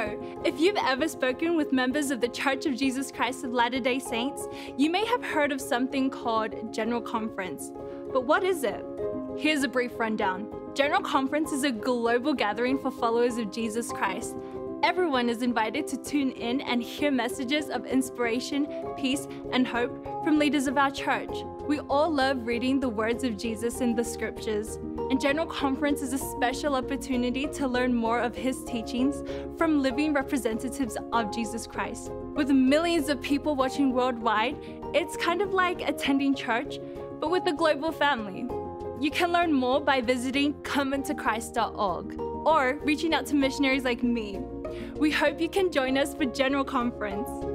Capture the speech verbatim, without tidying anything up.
So, if you've ever spoken with members of The Church of Jesus Christ of Latter-day Saints, you may have heard of something called General Conference. But what is it? Here's a brief rundown. General Conference is a global gathering for followers of Jesus Christ. Everyone is invited to tune in and hear messages of inspiration, peace, and hope from leaders of our church. We all love reading the words of Jesus in the scriptures. And General Conference is a special opportunity to learn more of his teachings from living representatives of Jesus Christ. With millions of people watching worldwide, it's kind of like attending church, but with a global family. You can learn more by visiting come unto christ dot org or reaching out to missionaries like me. We hope you can join us for General Conference.